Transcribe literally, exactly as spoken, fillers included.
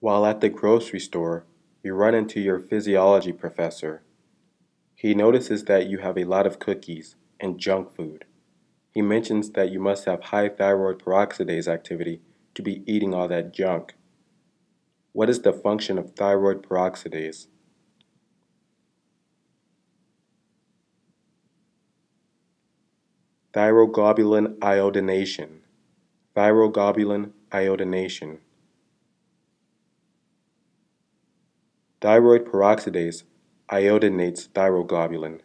While at the grocery store, you run into your physiology professor. He notices that you have a lot of cookies and junk food. He mentions that you must have high thyroid peroxidase activity to be eating all that junk. What is the function of thyroid peroxidase? Thyroglobulin iodination. Thyroglobulin iodination. Thyroid peroxidase iodinates thyroglobulin.